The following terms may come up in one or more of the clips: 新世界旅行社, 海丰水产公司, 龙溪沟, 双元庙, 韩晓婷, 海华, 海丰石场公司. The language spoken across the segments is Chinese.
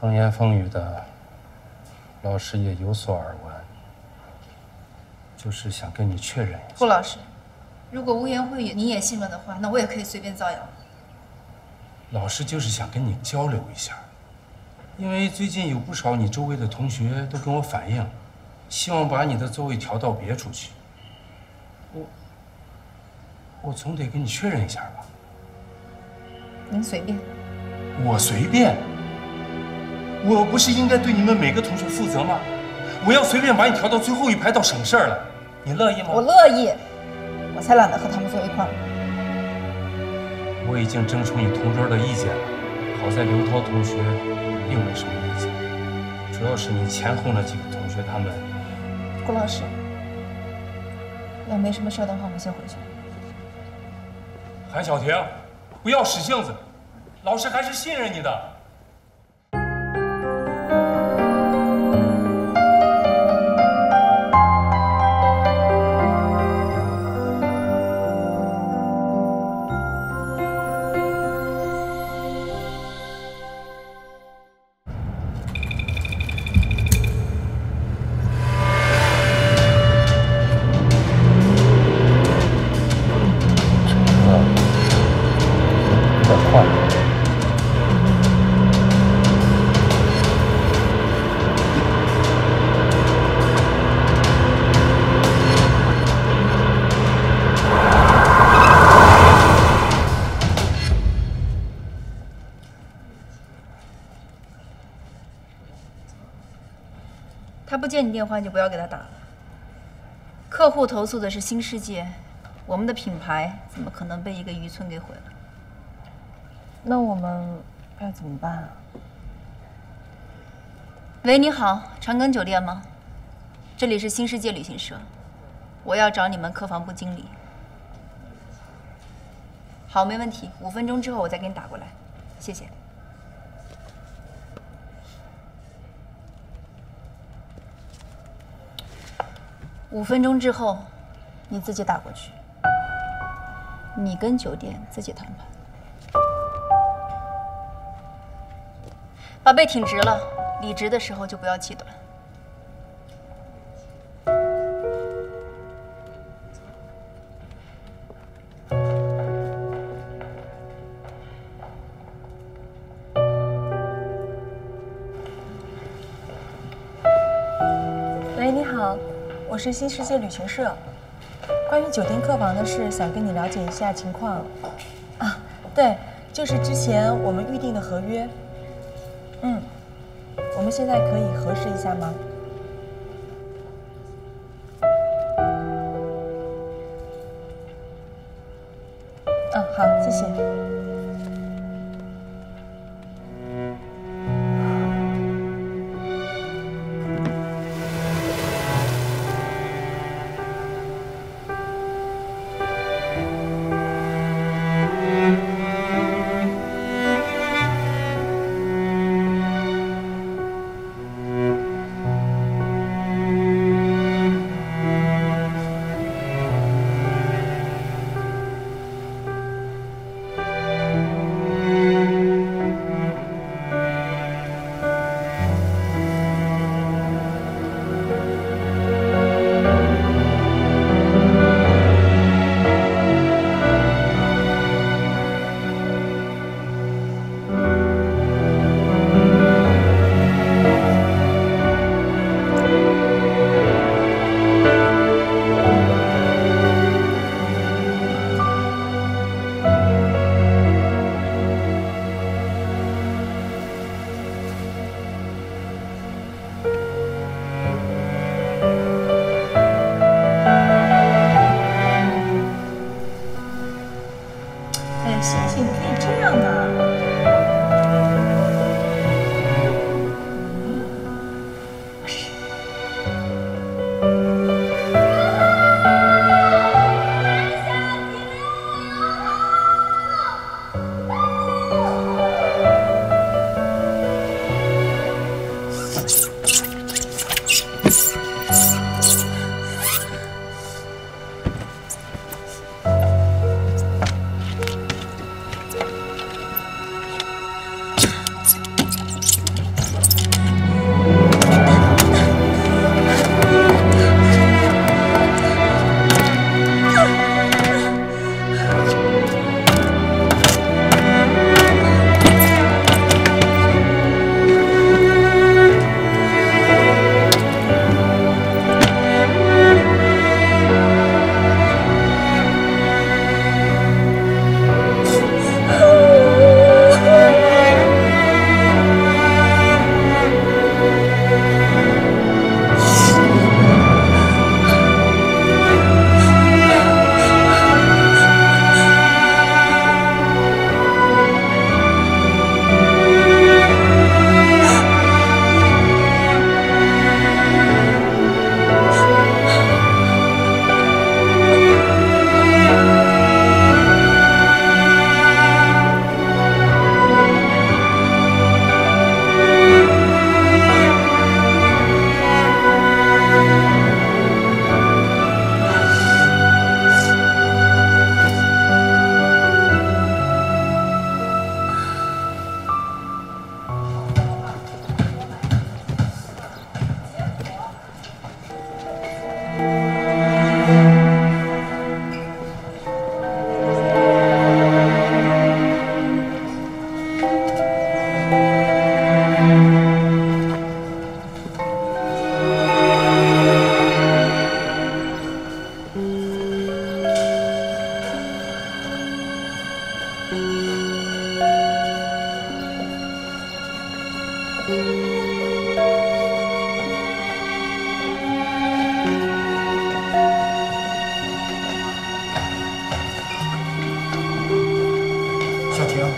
风言风语的，老师也有所耳闻，就是想跟你确认一下。顾老师，如果污言秽语你也信了的话，那我也可以随便造谣。老师就是想跟你交流一下，因为最近有不少你周围的同学都跟我反映，希望把你的座位调到别处去。我总得跟你确认一下吧。您随便。我随便？我不是应该对你们每个同学负责吗？我要随便把你调到最后一排，倒省事儿了。你乐意吗？我乐意，我才懒得和他们坐一块儿。我已经征求你同桌的意见了，好在刘涛同学并没什么意见，主要是你前后那几个同学他们。顾老师，要没什么事的话，我先回去了。韩小婷，不要使性子，老师还是信任你的。接你电话你就不要给他打了。客户投诉的是新世界，我们的品牌怎么可能被一个渔村给毁了？那我们该怎么办啊？喂，你好，长庚酒店吗？这里是新世界旅行社，我要找你们客房部经理。好，没问题，5分钟之后我再给你打过来，谢谢。5分钟之后，你自己打过去。你跟酒店自己谈判。把背挺直了，理直的时候就不要气短。喂，你好。我是新世界旅行社，关于酒店客房的事，想跟你了解一下情况。啊，对，就是之前我们预定的合约。嗯，我们现在可以核实一下吗？嗯，好，谢谢。小婷，小婷，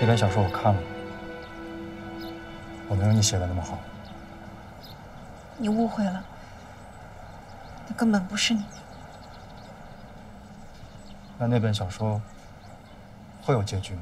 那篇小说我看了，我没有你写的那么好。你误会了，那根本不是你。那本小说会有结局吗？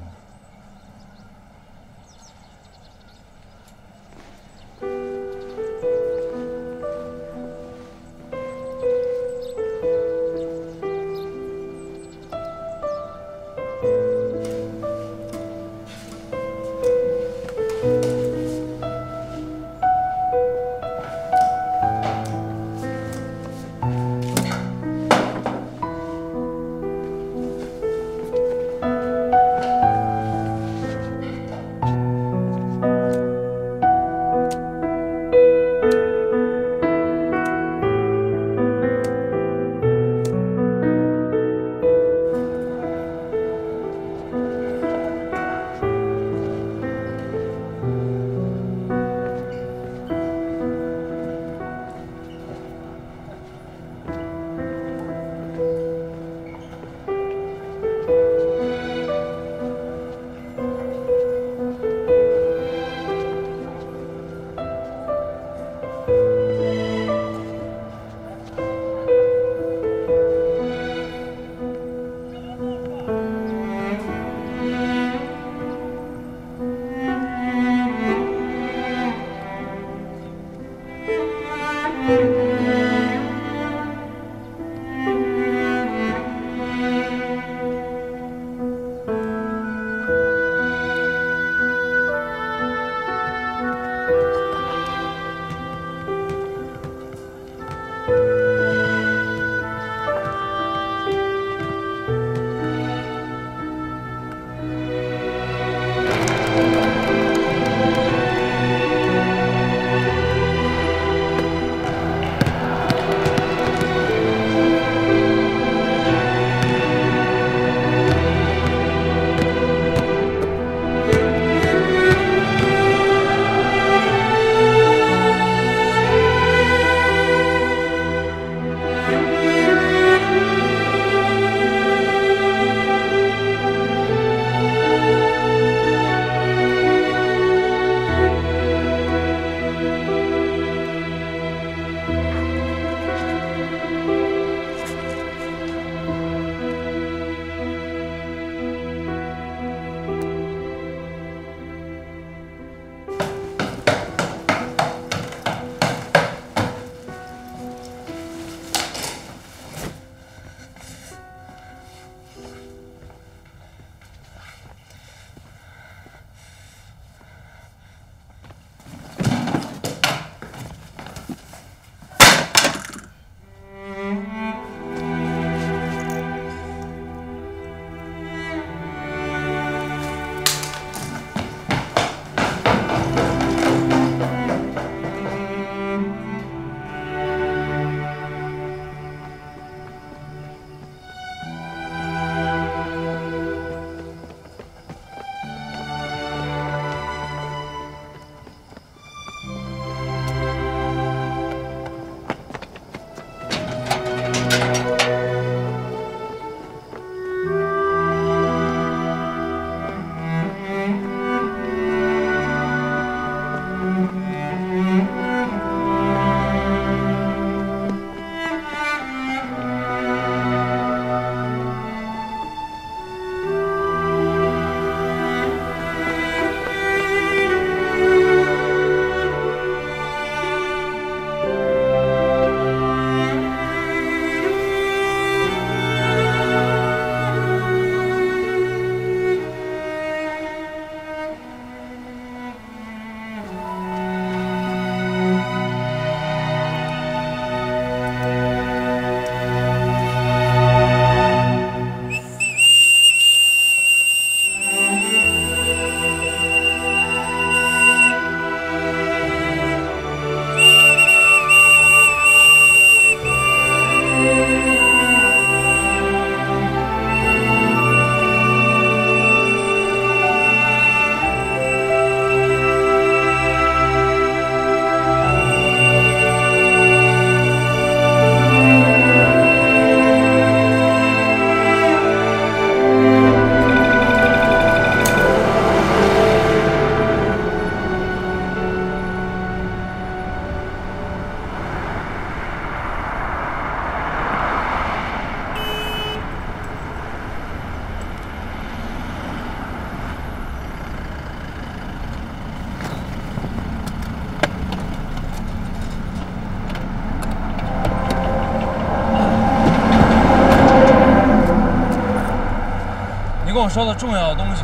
我说的重要的东西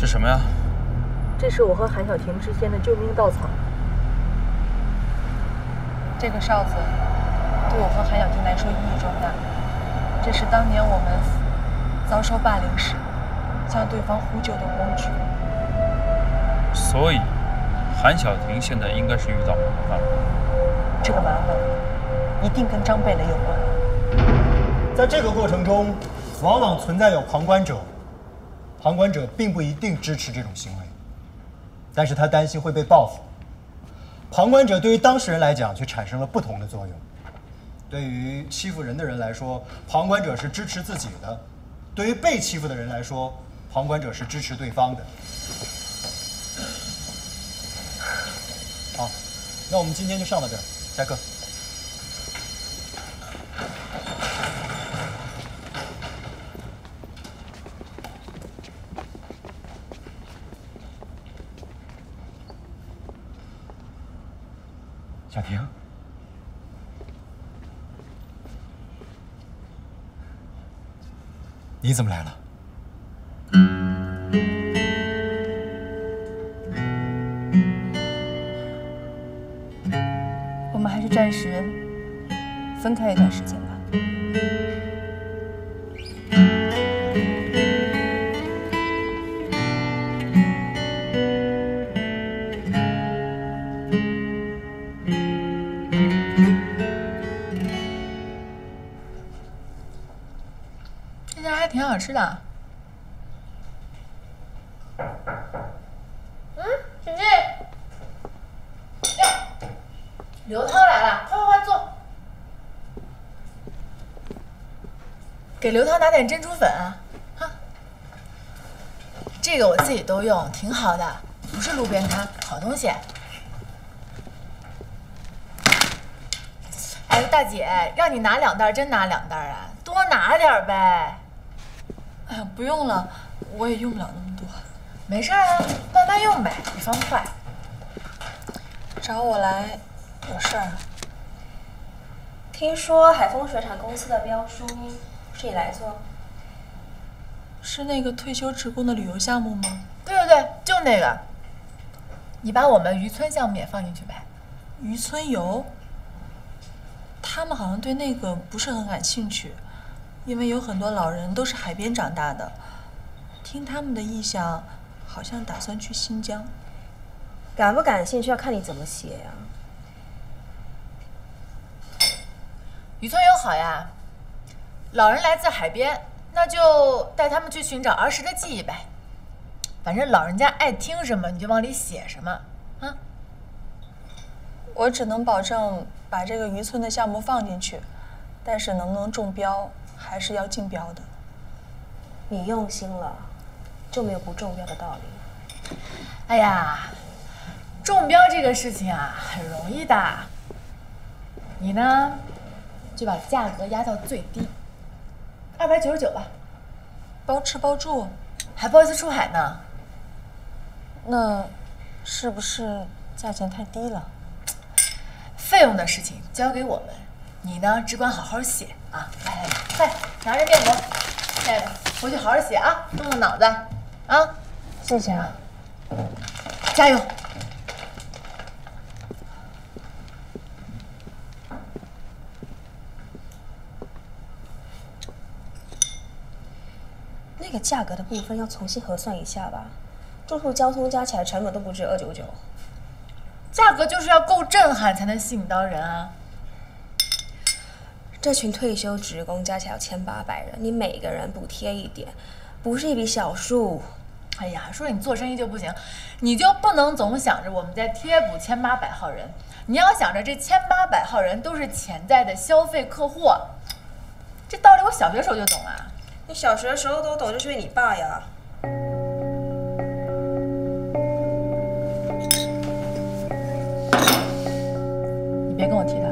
是什么呀？这是我和韩小婷之间的救命稻草。这个哨子对我和韩小婷来说意义重大。这是当年我们遭受霸凌时向对方呼救的工具。所以，韩小婷现在应该是遇到麻烦了。这个麻烦一定跟张贝雷有关。 在这个过程中，往往存在有旁观者，旁观者并不一定支持这种行为，但是他担心会被报复。旁观者对于当事人来讲却产生了不同的作用。对于欺负人的人来说，旁观者是支持自己的；对于被欺负的人来说，旁观者是支持对方的。好，那我们今天就上到这儿，下课。 小婷，你怎么来了？我们还是暂时分开一段时间吧。好吃的。嗯，姐姐，哎，刘涛来了，快坐。给刘涛拿点珍珠粉啊，哈。这个我自己都用，挺好的，不是路边摊，好东西。哎，大姐，让你拿两袋，真拿两袋啊，多拿点呗。 哎呀，不用了，我也用不了那么多。没事啊，慢慢用呗，以防坏。找我来有事儿啊？听说海丰水产公司的标书是你来做？是那个退休职工的旅游项目吗？对对对，就那个。你把我们渔村项目也放进去呗。渔村游？他们好像对那个不是很感兴趣。 因为有很多老人都是海边长大的，听他们的意向，好像打算去新疆。感不感兴趣要看你怎么写呀。渔村游好呀，老人来自海边，那就带他们去寻找儿时的记忆呗。反正老人家爱听什么，你就往里写什么啊。我只能保证把这个渔村的项目放进去，但是能不能中标？ 还是要竞标的。你用心了，就没有不中标的道理。哎呀，中标这个事情啊，很容易的。你呢，就把价格压到最低，299吧，包吃包住，还包一次出海呢。那，是不是价钱太低了？费用的事情交给我们，你呢，只管好好写。 啊，来来快拿着面膜，带着回去好好写啊，动动脑子啊！谢谢啊，加油！那个价格的部分要重新核算一下吧，住宿、交通加起来成本都不止299，价格就是要够震撼才能吸引到人啊！ 这群退休职工加起来有1800人，你每个人补贴一点，不是一笔小数。哎呀，说你做生意就不行，你就不能总想着我们在贴补1800号人，你要想着这1800号人都是潜在的消费客户。这道理我小学时候就懂啊。你小学时候都懂，就是因为你爸呀。你别跟我提他。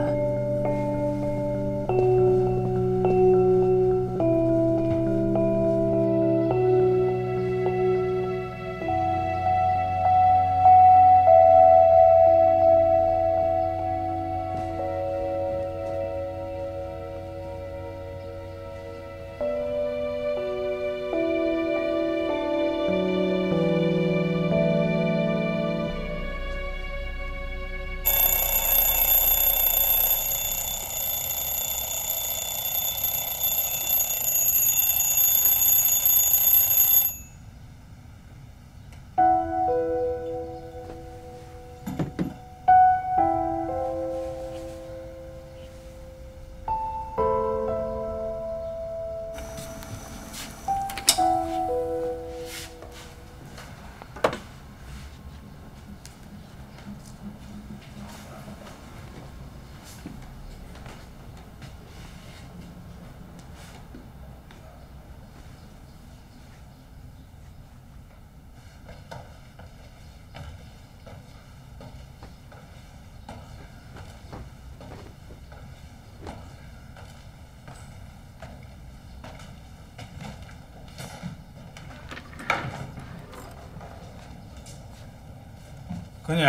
闺女，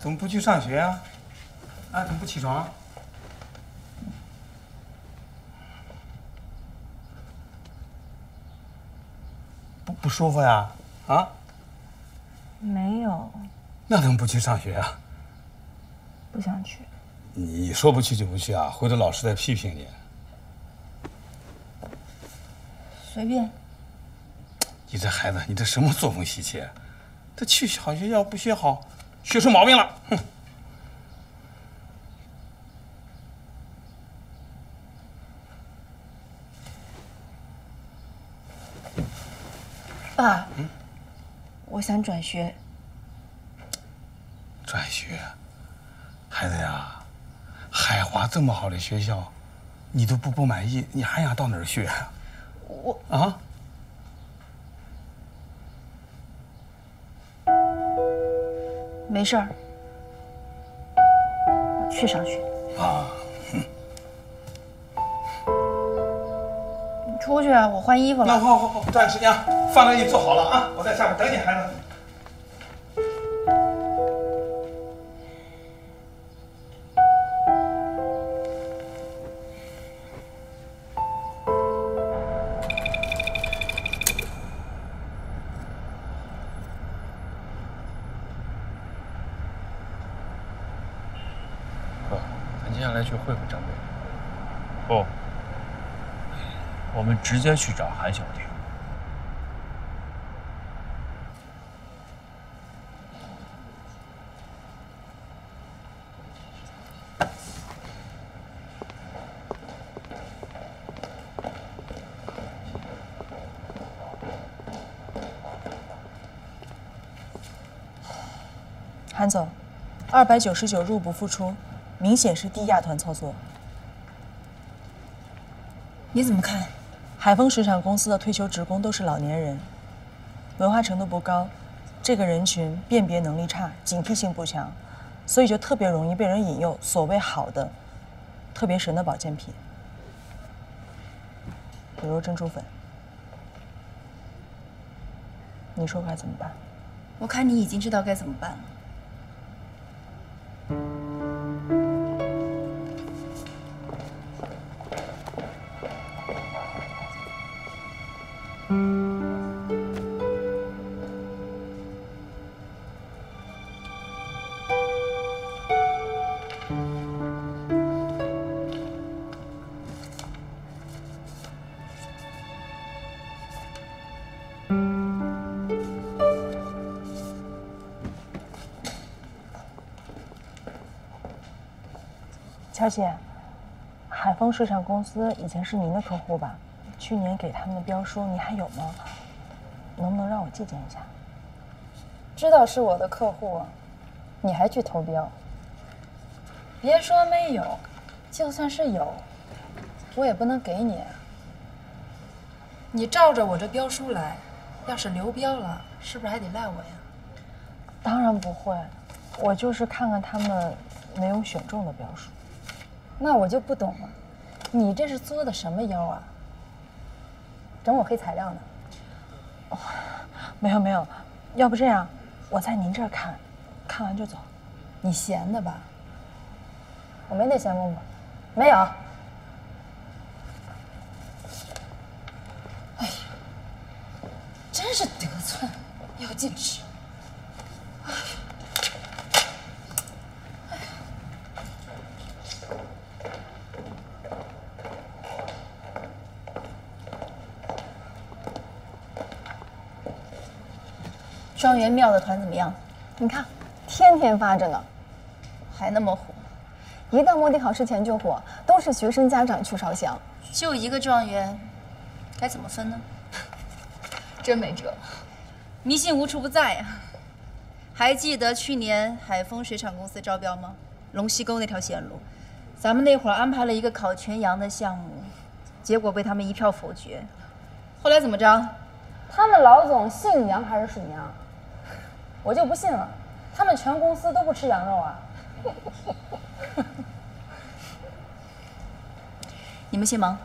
怎么不去上学啊？啊，怎么不起床？不舒服呀？啊？没有。那怎么不去上学啊？不想去。你说不去就不去啊？回头老师再批评你。随便。你这孩子，你这什么作风习气？ 他去好学校不学好，学出毛病了。哼！爸，我想转学。转学，孩子呀，海华这么好的学校，你都不满意，你还想到哪儿去啊？我啊。 没事儿，我去上学。啊，你出去啊，我换衣服了。那我抓紧时间啊，饭都给你做好了啊，我在下面等你，孩子。 直接去找韩小婷。韩总，299入不敷出，明显是地亚团操作。你怎么看？ 海丰石场公司的退休职工都是老年人，文化程度不高，这个人群辨别能力差，警惕性不强，所以就特别容易被人引诱所谓好的、特别神的保健品，比如珍珠粉。你说该怎么办？我看你已经知道该怎么办了。 小姐，海丰市场公司以前是您的客户吧？去年给他们的标书您还有吗？能不能让我借鉴一下？知道是我的客户，你还去投标？别说没有，就算是有，我也不能给你。你照着我这标书来，要是流标了，是不是还得赖我呀？当然不会，我就是看看他们没有选中的标书。 那我就不懂了，你这是作的什么妖啊？整我黑材料呢？哦，没有没有，要不这样，我在您这儿看，看完就走。你闲的吧？我没那闲工夫，没有。哎呀，真是得寸要进尺。 双元庙的团怎么样？你看，天天发着呢，还那么火。一到模拟考试前就火，都是学生家长去烧香。就一个状元，该怎么分呢？真没辙，迷信无处不在呀。还记得去年海丰水产公司招标吗？龙溪沟那条线路，咱们那会儿安排了一个烤全羊的项目，结果被他们一票否决。后来怎么着？他们老总姓羊还是属羊？ 我就不信了，他们全公司都不吃羊肉啊！你们先忙。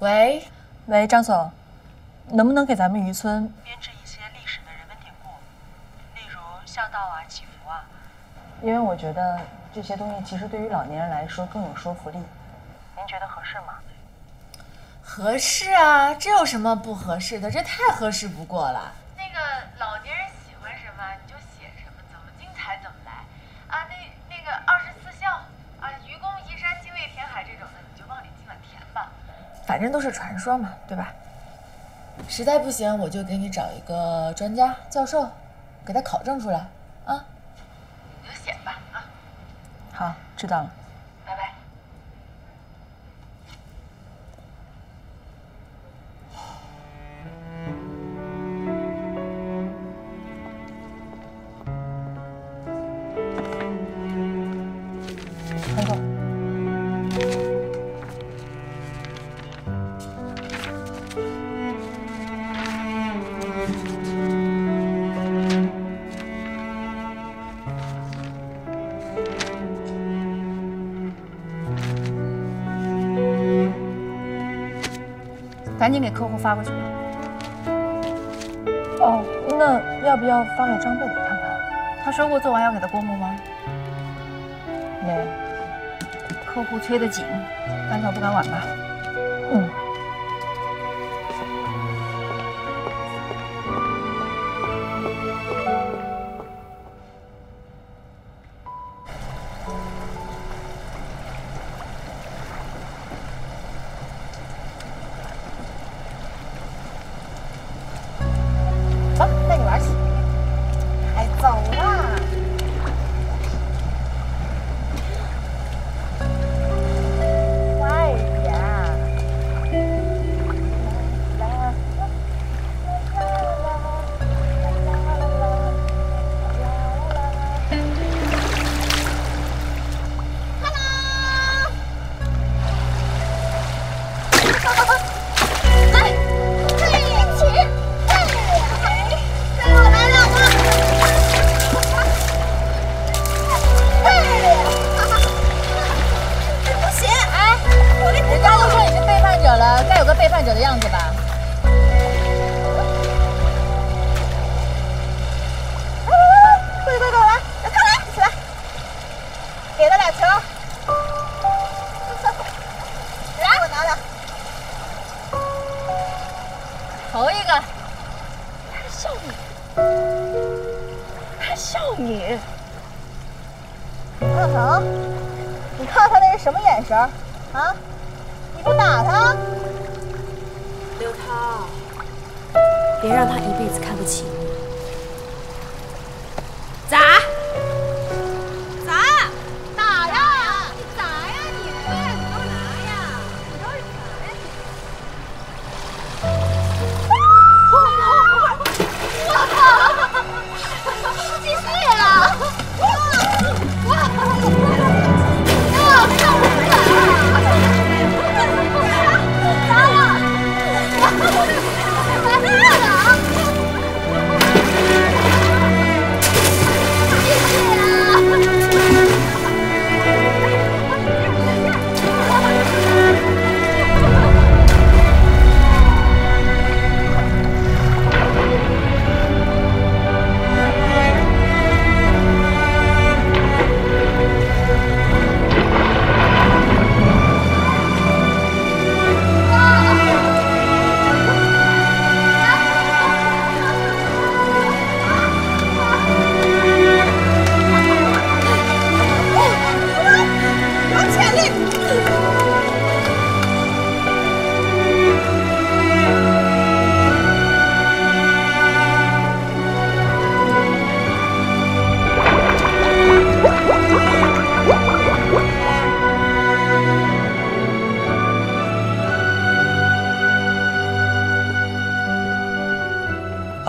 喂，喂，张总，能不能给咱们渔村编制一些历史的人文典故，例如孝道啊、祈福啊？因为我觉得这些东西其实对于老年人来说更有说服力。您觉得合适吗？ 合适啊，这有什么不合适的？这太合适不过了。那个老年人喜欢什么你就写什么，怎么精彩怎么来啊。那个24孝啊，愚公移山、精卫填海这种的，你就往里尽管填吧。反正都是传说嘛，对吧？实在不行，我就给你找一个专家教授，给他考证出来啊。你就写吧啊。好，知道了。 赶紧给客户发过去吧。哦，那要不要发给张贝蕾看看？他说过做完要给他过目吗？没有，客户催得紧，赶早不赶晚吧。嗯。唐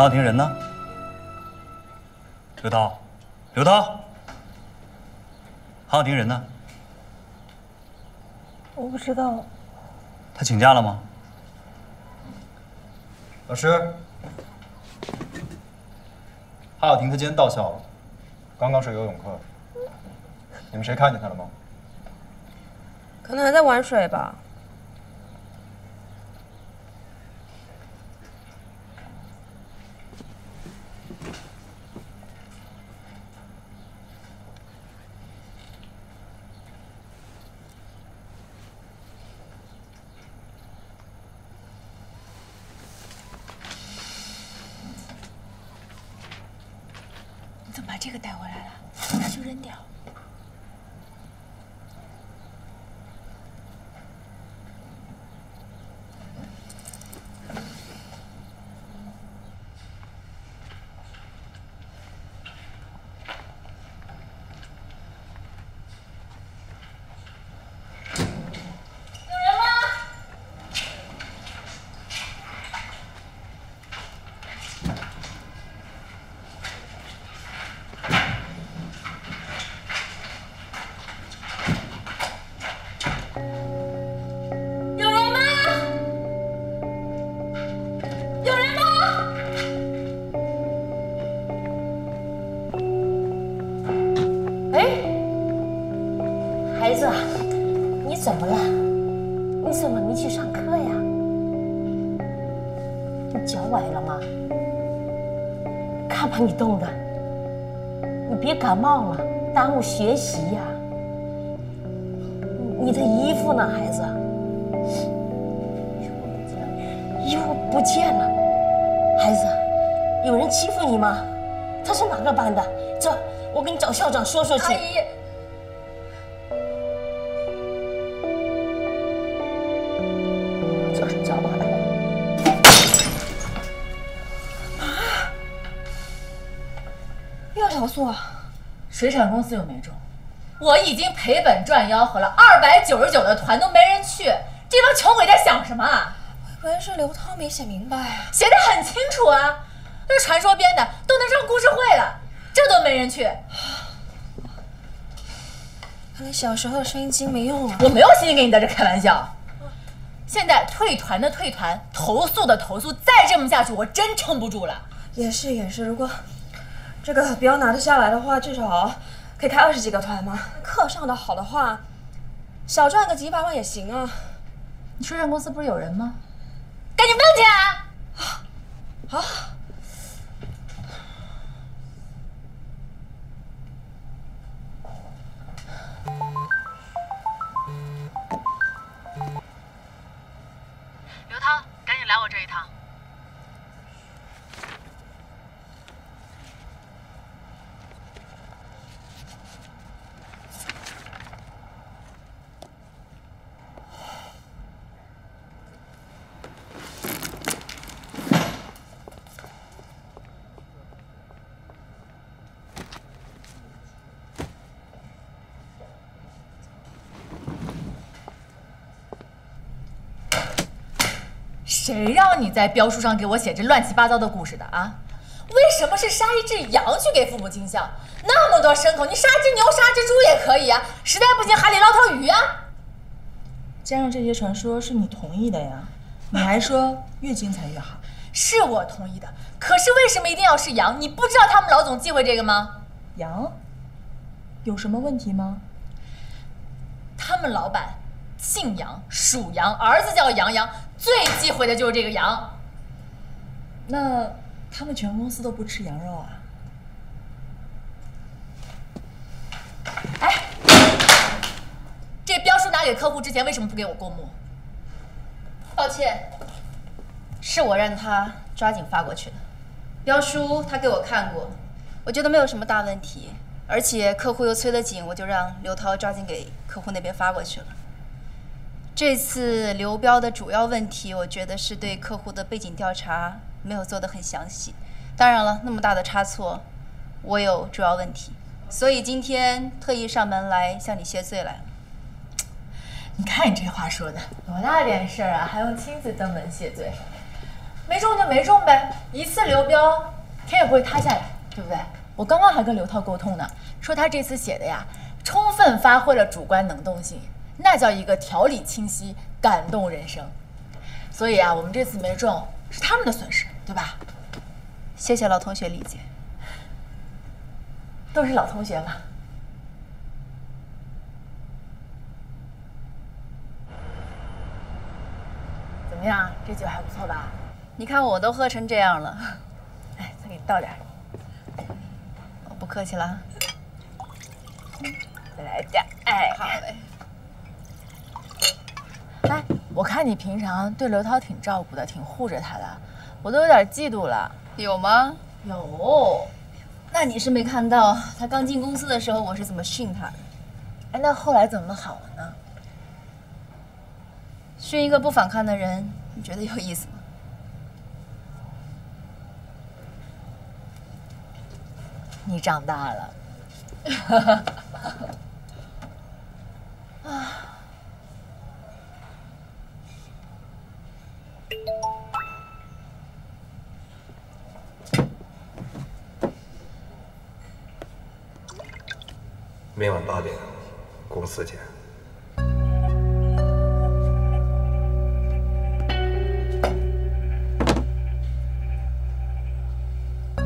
小婷人呢？刘涛，刘涛，唐小婷人呢？我不知道。他请假了吗？老师，唐小婷他今天到校了，刚刚是游泳课。你们谁看见他了吗？可能还在玩水吧。这个带回来了，那就扔掉。把你冻的，你别感冒了，耽误学习呀。你的衣服呢，孩子？衣服不见了，孩子，有人欺负你吗？他是哪个班的？走，我给你找校长说说去。阿姨，找我来。 投诉啊！水产公司又没中，我已经赔本赚吆喝了，299的团都没人去，这帮穷鬼在想什么啊？我以为是刘涛没写明白啊，写的很清楚啊，那传说编的都能上故事会了，这都没人去。看来小时候的声音机没用啊！我没有心情跟你在这开玩笑。现在退团的退团，投诉的投诉，再这么下去我真撑不住了。也是也是，如果。 这个不要拿得下来的话，至少可以开20几个团嘛。课上的好的话，小赚个几百万也行啊。你水产公司不是有人吗？赶紧问去啊！好、啊。刘涛，赶紧来我这一趟。 谁让你在标书上给我写这乱七八糟的故事的啊？为什么是杀一只羊去给父母尽孝？那么多牲口，你杀只牛、杀只猪也可以啊。实在不行海里捞条鱼啊。加上这些传说是你同意的呀？你还说越精彩越好，是我同意的。可是为什么一定要是羊？你不知道他们老总忌讳这个吗？羊有什么问题吗？他们老板。 姓杨，属羊，儿子叫杨洋，最忌讳的就是这个羊。那他们全公司都不吃羊肉啊？哎，这标书拿给客户之前为什么不给我过目？抱歉，是我让他抓紧发过去的。标书他给我看过，我觉得没有什么大问题，而且客户又催得紧，我就让刘涛抓紧给客户那边发过去了。 这次流标的主要问题，我觉得是对客户的背景调查没有做得很详细。当然了，那么大的差错，我有主要问题，所以今天特意上门来向你谢罪来了。你看你这话说的，多大点事儿啊，还用亲自登门谢罪？没中就没中呗，一次流标，天也不会塌下来，对不对？我刚刚还跟刘涛沟通呢，说他这次写的呀，充分发挥了主观能动性。 那叫一个条理清晰，感动人生。所以啊，我们这次没中是他们的损失，对吧？谢谢老同学理解。都是老同学嘛。怎么样，这酒还不错吧？你看我都喝成这样了。哎，再给你倒点。我不客气了。再来点。哎，好嘞。 哎，我看你平常对刘涛挺照顾的，挺护着她的，我都有点嫉妒了。有吗？有。那你是没看到他刚进公司的时候我是怎么训他的。哎，那后来怎么好了呢？训一个不反抗的人，你觉得有意思吗？你长大了。啊。 明晚8点，公司见。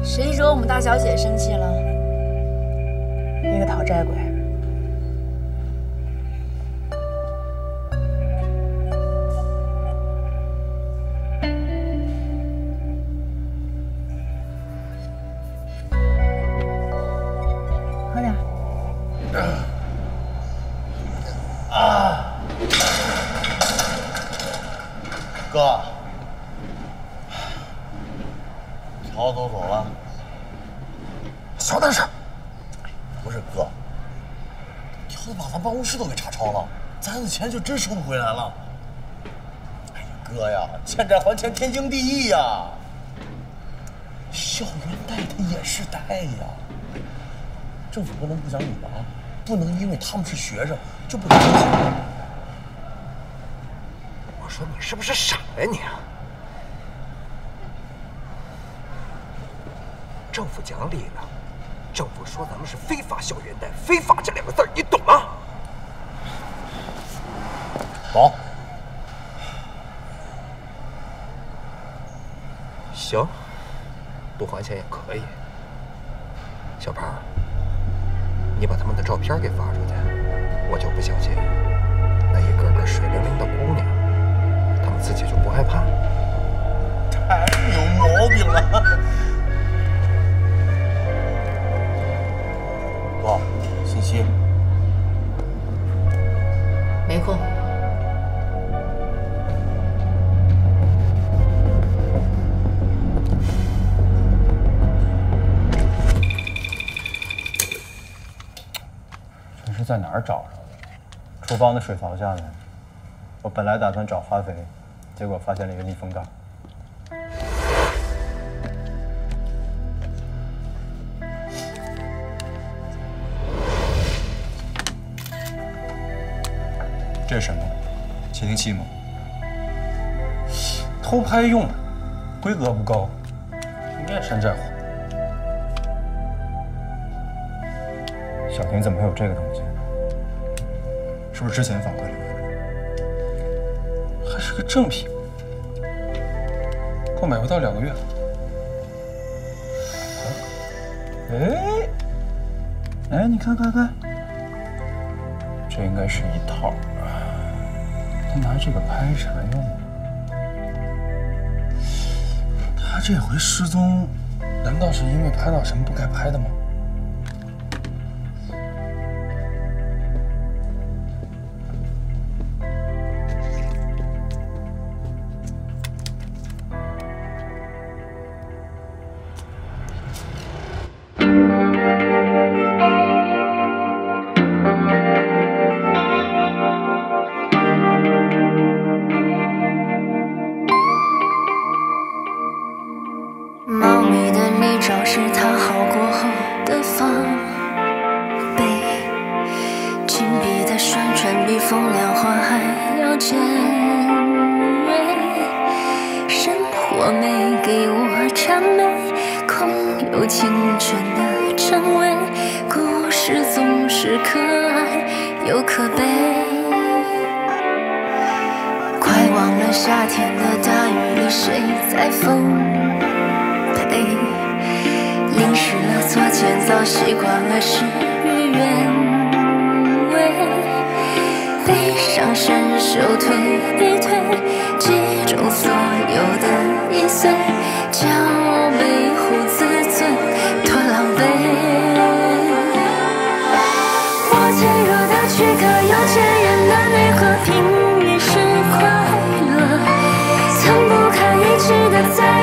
谁惹我们大小姐生气了？那个讨债鬼。喝点。 哥，乔总走了，小点声。不是哥，乔总把咱办公室都给查抄了，咱的钱就真收不回来了。哎呀，哥呀，欠债还钱天经地义呀。校园贷它也是贷呀，政府不能不讲理吧？不能因为他们是学生就不给他们钱。 我说你是不是傻呀你啊！政府讲理了，政府说咱们是非法校园贷，非法这2个字你懂吗？好，行，不还钱也可以。小胖，你把他们的照片给发出去，我就不相信那一个个水灵灵的姑娘。 自己就不害怕？太有毛病了！哥，信息没空。这是在哪儿找着的？厨房的水槽下面。我本来打算找花肥。 结果发现了一个密封袋，这是什么？窃听器吗？偷拍用的，规格不高，应该山寨货。小婷怎么会有这个东西？是不是之前访客留下的？ 是个正品，购买不到2个月。哎，你看看看，这应该是一套，他拿这个拍啥用？他这回失踪，难道是因为拍到什么不该拍的吗？ 在。